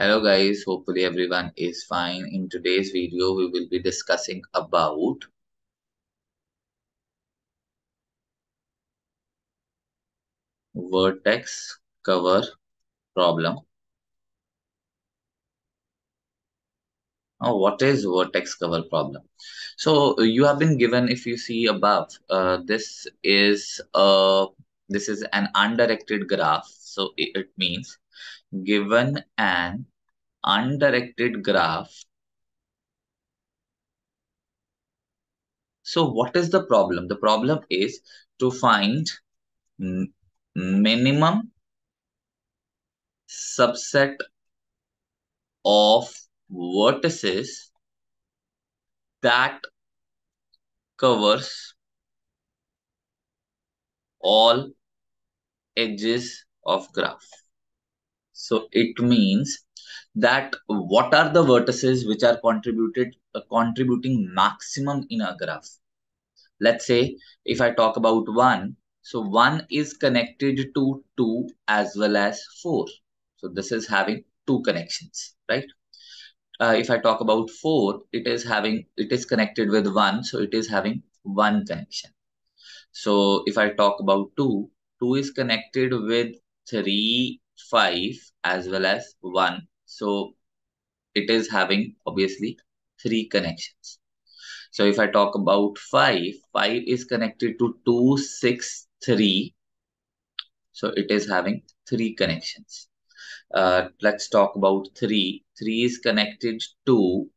Hello guys, hopefully everyone is fine. In today's video, we will be discussing about vertex cover problem. Now, what is vertex cover problem? So you have been given, if you see above, this is an undirected graph. So it means given an undirected graph. So what is the problem? The problem is to find minimum subset of vertices that covers all edges of graph. So it means that what are the vertices which are contributing maximum in a graph? Let's say if I talk about 1, so 1 is connected to 2 as well as 4. So this is having 2 connections, right? If I talk about 4, it is connected with 1, so it is having 1 connection. So if I talk about 2, 2 is connected with 3, 5 as well as 1. So it is having obviously 3 connections. So if I talk about 5, 5 is connected to 2, 6, 3. So it is having 3 connections. Let's talk about 3. 3 is connected to,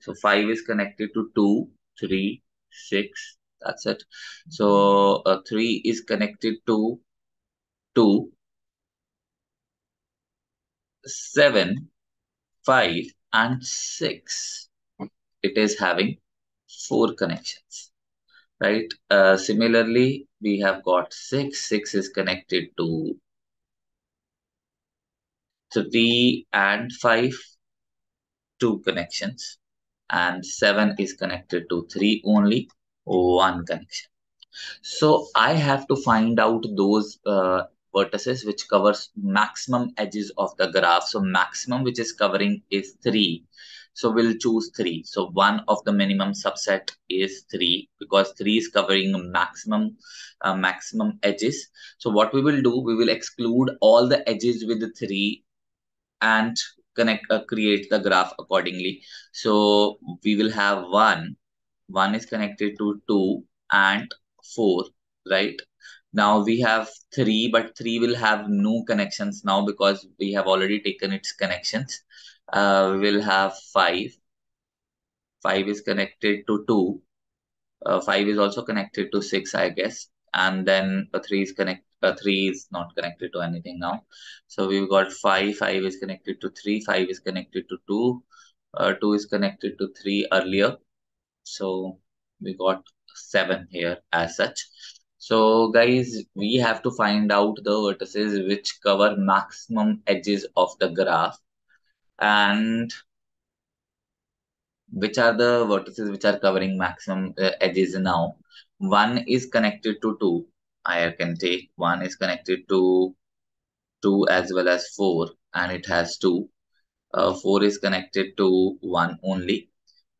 so 5 is connected to 2, 3, 6. That's it. So 3 is connected to 2, 7, 5 and 6. It is having 4 connections, right? Similarly, we have got 6. 6 is connected to 3 and 5, 2 connections, and 7 is connected to 3 only, 1 connection. So I have to find out those vertices which covers maximum edges of the graph. So maximum which is covering is 3. So we'll choose 3. So one of the minimum subset is 3 because 3 is covering maximum edges. So what we will do, we will exclude all the edges with the 3 and create the graph accordingly. So we will have 1. 1 is connected to 2 and 4, right? Now we have 3, but 3 will have no connections now because we have already taken its connections. We will have 5. 5 is connected to 2. 5 is also connected to 6, I guess. And then 3 is not connected to anything now. So we've got 5. 5 is connected to 3. 5 is connected to 2. 2 is connected to 3 earlier. So we got 7 here as such. So guys, we have to find out the vertices which cover maximum edges of the graph. And which are the vertices which are covering maximum edges now? 1 is connected to 2. I can take 1 is connected to 2 as well as 4, and it has 2. 4 is connected to 1 only.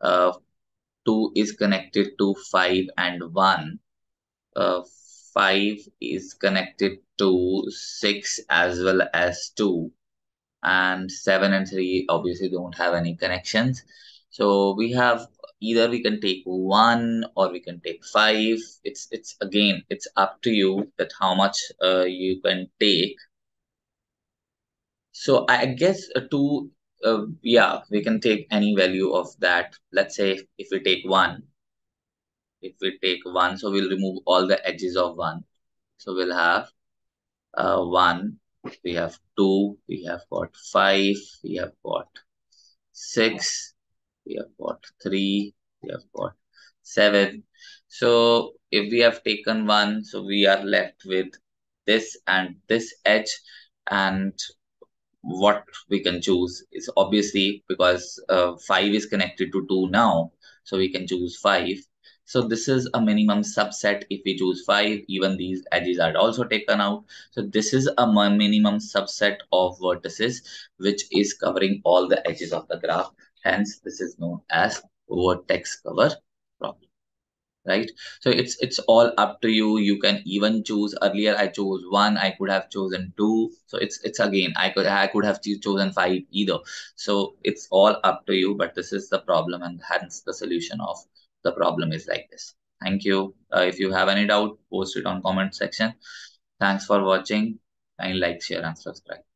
2 is connected to 5 and 1. 5 is connected to 6 as well as 2. And 7 and 3 obviously don't have any connections. So we have, either we can take 1 or we can take 5. It's again, it's up to you that how much you can take. So I guess we can take any value of that. Let's say if we take 1. If we take 1, so we'll remove all the edges of 1. So we'll have 1. We have 2, we have got 5, we have got 6, we have got 3, we have got 7. So if we have taken 1, so we are left with this and this edge, and what we can choose is obviously because 5 is connected to 2 now, so we can choose 5. So this is a minimum subset. If we choose 5, even these edges are also taken out. So this is a minimum subset of vertices, which is covering all the edges of the graph. Hence, this is known as vertex cover problem. Right? So it's all up to you. You can even choose, earlier I chose 1, I could have chosen 2. So it's again, I could have chosen 5 either. So it's all up to you, but this is the problem, and hence the solution of the problem is like this. Thank you. If you have any doubt, post it on comment section. Thanks for watching. Kindly like, share and subscribe.